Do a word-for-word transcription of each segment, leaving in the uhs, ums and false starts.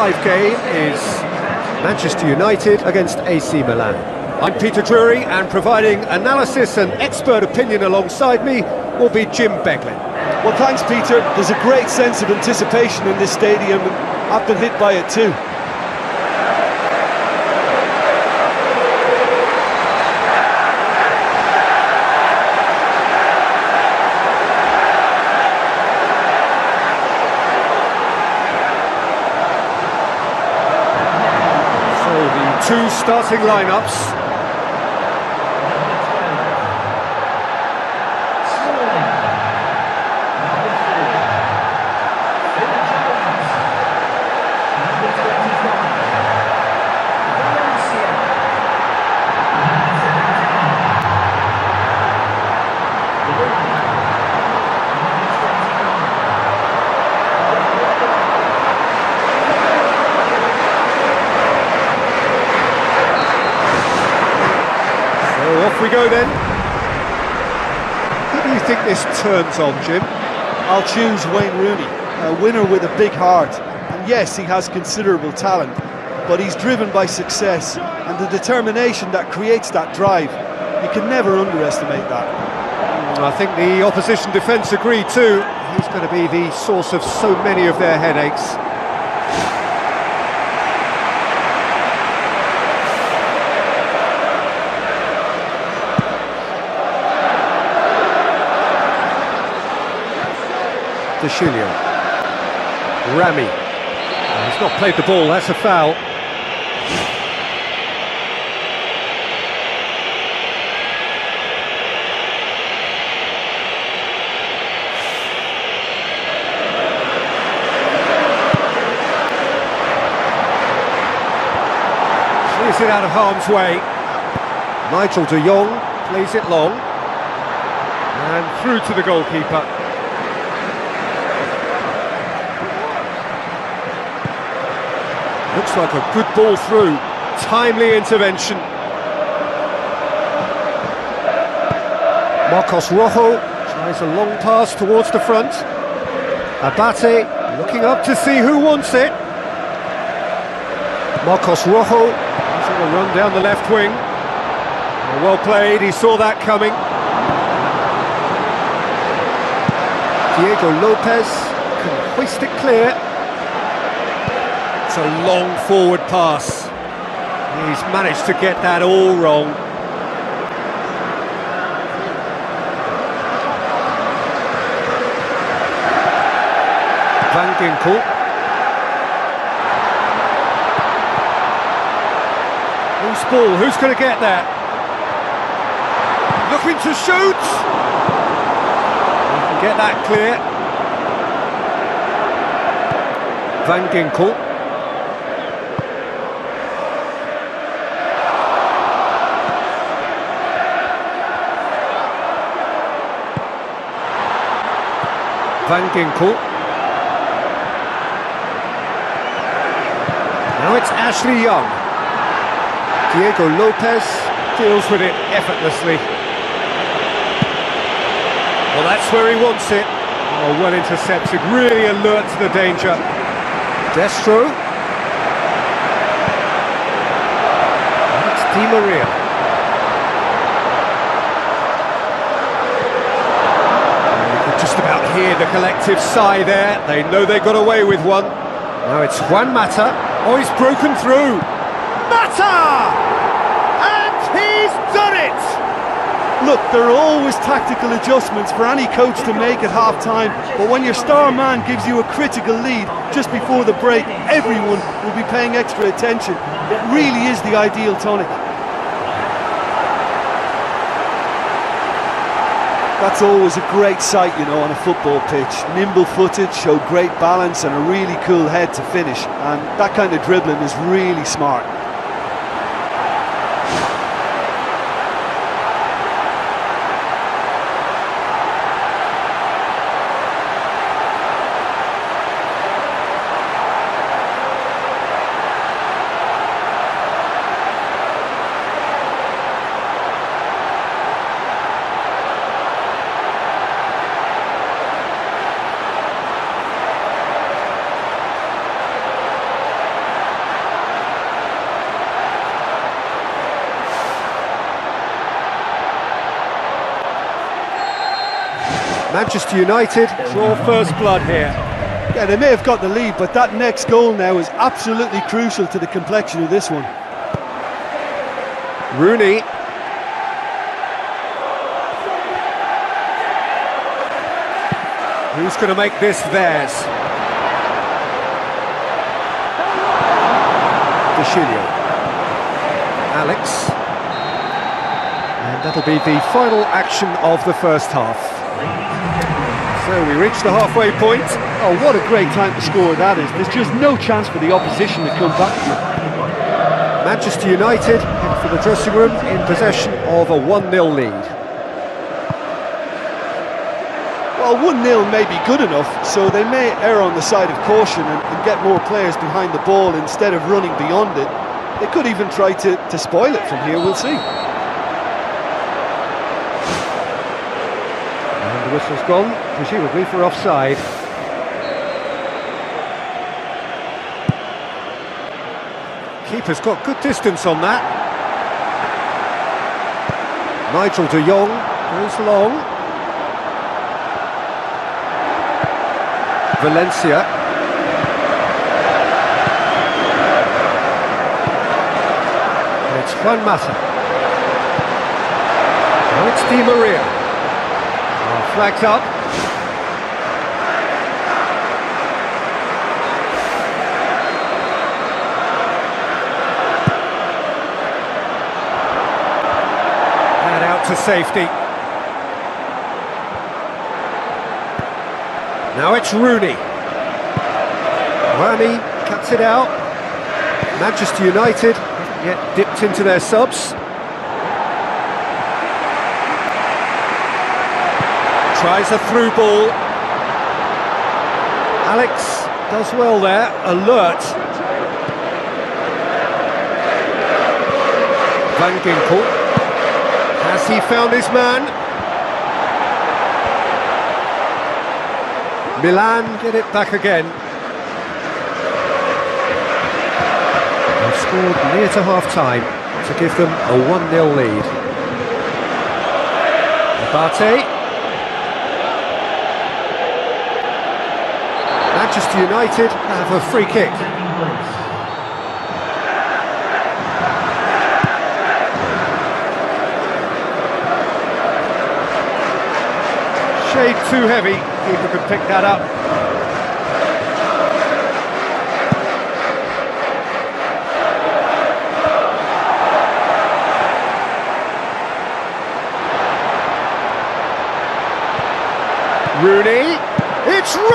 live game is Manchester United against A C Milan. I'm Peter Drury, and providing analysis and expert opinion alongside me will be Jim Beglin. Well, thanks, Peter. There's a great sense of anticipation in this stadium, and I've been hit by it too. Two starting lineups. We go then. Who do you think this turns on, Jim? I'll choose Wayne Rooney, a winner with a big heart. And yes, he has considerable talent, but he's driven by success and the determination that creates that drive. You can never underestimate that. I think the opposition defence agree too. He's going to be the source of so many of their headaches. Julio. Rami. Oh, he's not played the ball, that's a foul. Clears it out of harm's way. Nigel de Jong plays it long. And through to the goalkeeper. Looks like a good ball through. Timely intervention. Marcos Rojo tries a long pass towards the front. Abate looking up to see who wants it. Marcos Rojo is going to run down the left wing. Well played, he saw that coming. Diego Lopez can hoist it clear. A long forward pass. He's managed to get that all wrong. Van Ginkel. Who's ball? Who's going to get that? Looking to shoot. He can get that clear. Van Ginkel. Van Ginkel. Now it's Ashley Young. Diego Lopez deals with it effortlessly. Well, that's where he wants it. Oh, well intercepted, really alert to the danger. Destro. And it's Di Maria. Just about here, the collective sigh there. They know they got away with one. Now it's Juan Mata. Oh, he's broken through. Mata! And he's done it! Look, there are always tactical adjustments for any coach to make at half-time, but when your star man gives you a critical lead just before the break, everyone will be paying extra attention. It really is the ideal tonic. That's always a great sight, you know, on a football pitch. Nimble-footed, showed great balance and a really cool head to finish. And that kind of dribbling is really smart. Manchester United draw first blood here. Yeah, they may have got the lead, but that next goal now is absolutely crucial to the complexion of this one. Rooney. Who's going to make this theirs? Dechelio. Alex. And that'll be the final action of the first half. So we reach the halfway point. Oh, what a great time to score that is. There's just no chance for the opposition to come back to you. Manchester United head for the dressing room in possession of a one nil lead. Well, one nil may be good enough, so they may err on the side of caution and, and get more players behind the ball instead of running beyond it. They could even try to, to spoil it from here, we'll see. And the whistle's gone, presumably for offside. Keeper's got good distance on that. Nigel de Jong goes long. Valencia. And it's Juan Mata. And it's Di Maria. Oh, flagged up. And out to safety. Now it's Rooney. Rooney cuts it out. Manchester United haven't yet dipped into their subs. Tries a through ball. Alex does well there, alert. Van Ginkel. Has he found his man? Milan get it back again. They've scored near to half-time to give them a one nil lead. Abate. Manchester United have a free kick. Shade too heavy. Keeper could pick that up. Rooney. It's Rooney!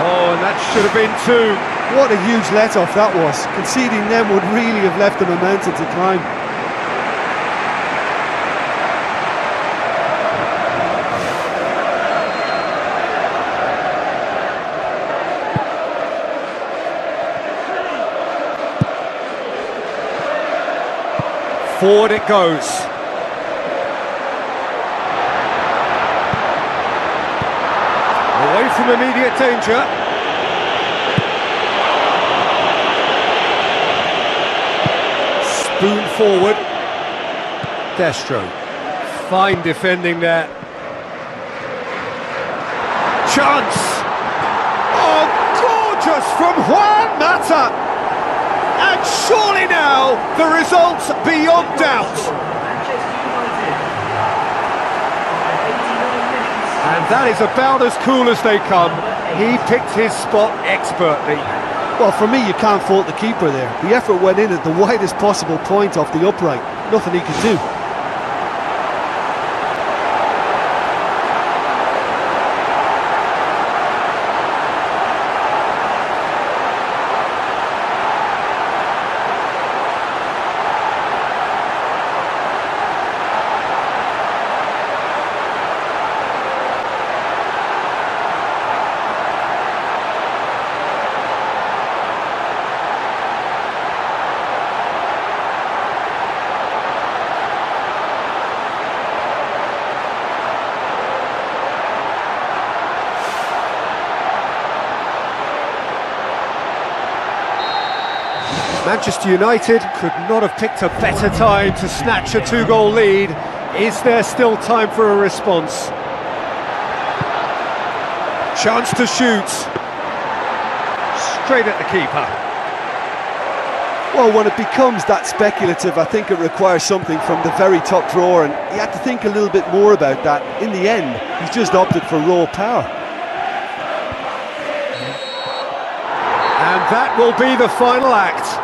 Oh, and that should have been two. What a huge let-off that was. Conceding them would really have left them a mountain to climb. Forward it goes. Away from immediate danger. Spoon forward. Destro. Fine defending there. Chance. Oh, gorgeous from Juan Mata. And surely now, the result's beyond doubt. And that is about as cool as they come. He picked his spot expertly. Well, for me, you can't fault the keeper there. The effort went in at the widest possible point off the upright. Nothing he could do. Manchester United could not have picked a better time to snatch a two-goal lead, Is there still time for a response? Chance to shoot. Straight at the keeper. Well, when it becomes that speculative, I think it requires something from the very top drawer, and you had to think a little bit more about that. In the end, he's just opted for raw power. And that will be the final act.